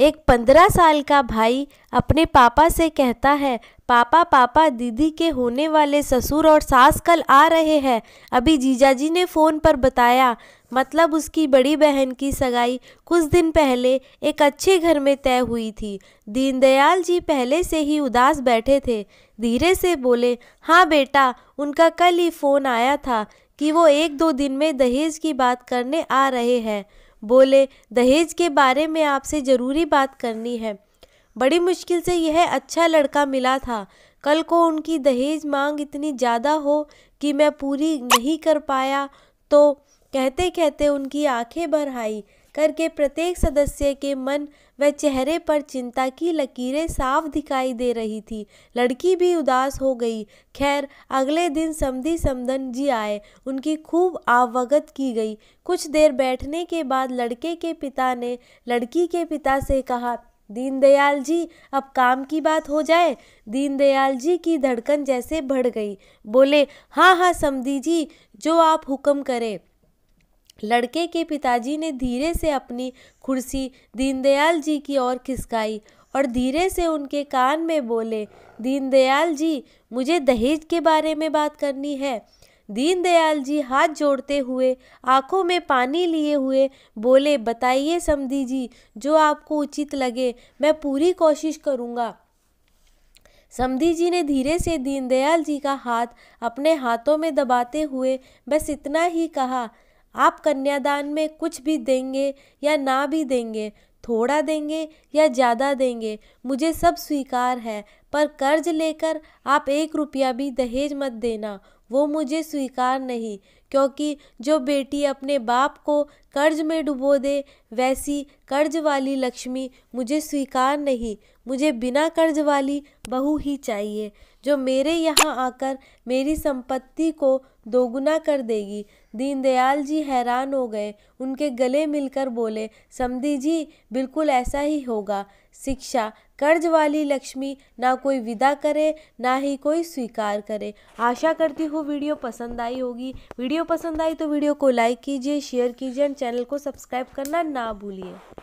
एक 15 साल का भाई अपने पापा से कहता है, पापा पापा दीदी के होने वाले ससुर और सास कल आ रहे हैं। अभी जीजाजी ने फ़ोन पर बताया। मतलब उसकी बड़ी बहन की सगाई कुछ दिन पहले एक अच्छे घर में तय हुई थी। दीनदयाल जी पहले से ही उदास बैठे थे। धीरे से बोले, हाँ बेटा, उनका कल ही फ़ोन आया था कि वो 1-2 दिन में दहेज की बात करने आ रहे हैं। बोले, दहेज के बारे में आपसे ज़रूरी बात करनी है। बड़ी मुश्किल से यह अच्छा लड़का मिला था। कल को उनकी दहेज मांग इतनी ज़्यादा हो कि मैं पूरी नहीं कर पाया। तो कहते कहते उनकी आंखें भर आई करके प्रत्येक सदस्य के मन व चेहरे पर चिंता की लकीरें साफ दिखाई दे रही थी। लड़की भी उदास हो गई। खैर, अगले दिन समधी समधन जी आए। उनकी खूब अवगत की गई। कुछ देर बैठने के बाद लड़के के पिता ने लड़की के पिता से कहा, दीनदयाल जी, अब काम की बात हो जाए। दीनदयाल जी की धड़कन जैसे बढ़ गई। बोले, हाँ हाँ समधी जी, जो आप हुक्म करें। लड़के के पिताजी ने धीरे से अपनी कुर्सी दीनदयाल जी की ओर खिसकाई और धीरे से उनके कान में बोले, दीनदयाल जी, मुझे दहेज के बारे में बात करनी है। दीनदयाल जी हाथ जोड़ते हुए, आंखों में पानी लिए हुए बोले, बताइए समधी जी, जो आपको उचित लगे, मैं पूरी कोशिश करूँगा। समधी जी ने धीरे से दीनदयाल जी का हाथ अपने हाथों में दबाते हुए बस इतना ही कहा, आप कन्यादान में कुछ भी देंगे या ना भी देंगे, थोड़ा देंगे या ज़्यादा देंगे, मुझे सब स्वीकार है, पर कर्ज लेकर आप 1 रुपया भी दहेज मत देना, वो मुझे स्वीकार नहीं। क्योंकि जो बेटी अपने बाप को कर्ज में डुबो दे, वैसी कर्ज वाली लक्ष्मी मुझे स्वीकार नहीं। मुझे बिना कर्ज वाली बहू ही चाहिए, जो मेरे यहाँ आकर मेरी संपत्ति को दोगुना कर देगी। दीनदयाल जी हैरान हो गए। उनके गले मिलकर बोले, समधी जी, बिल्कुल ऐसा ही होगा। शिक्षा, कर्ज वाली लक्ष्मी ना कोई विदा करे, ना ही कोई स्वीकार करे। आशा करती हूँ वीडियो पसंद आई होगी। वीडियो पसंद आई तो वीडियो को लाइक कीजिए, शेयर कीजिए और चैनल को सब्सक्राइब करना ना भूलिए।